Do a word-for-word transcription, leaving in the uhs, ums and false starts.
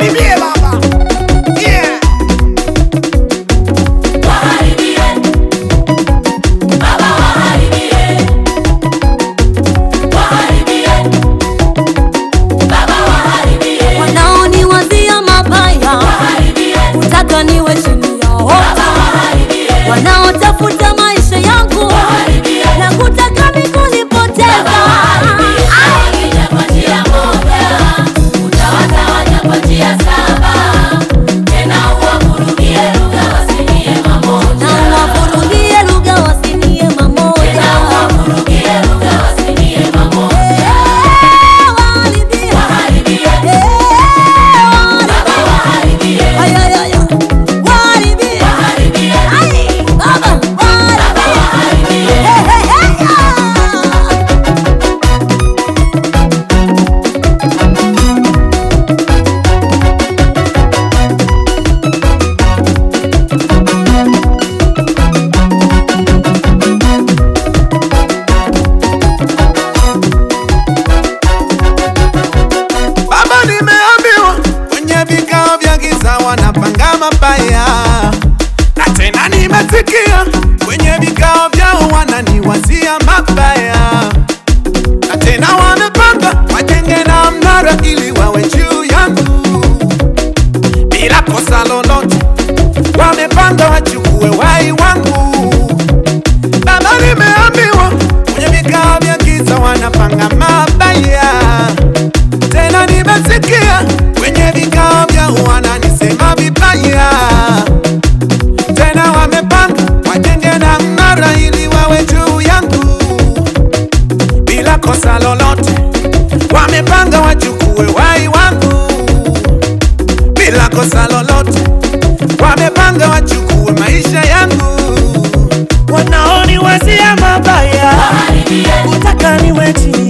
Waharibie baba. Yeah. Waharibie. Baba waharibie. Waharibie. Baba waharibie. Wanaoni wazia mabaya. Waharibie. Utaka niwe chini yao. Baba waharibie. Wanaotafuta maisha yangu. Waharibie. Na kutaka kunipoteza. Wanapanga mabaya na tena nimesikia kwenye vikao vyao wananiwazia mabaya na tena wanapanga wajenge na mnara ili wawe juu yangu bila kosa lolote wamepanga wachukue wai wangu. Baba nimeambiwa kwenye vikao vya giza wanapanga mabaya tena nimesikia kwenye vikao vyao wanani mabibaya tena wamepanga wajenge na mnara ili wawe juu yangu bila kosa lolote wamepanga wachukue wai wangu bila kosa lolote wamepanga wachukue maisha yangu. Wanaoni wazia mabaya, Waharibie, utaka niwe chini.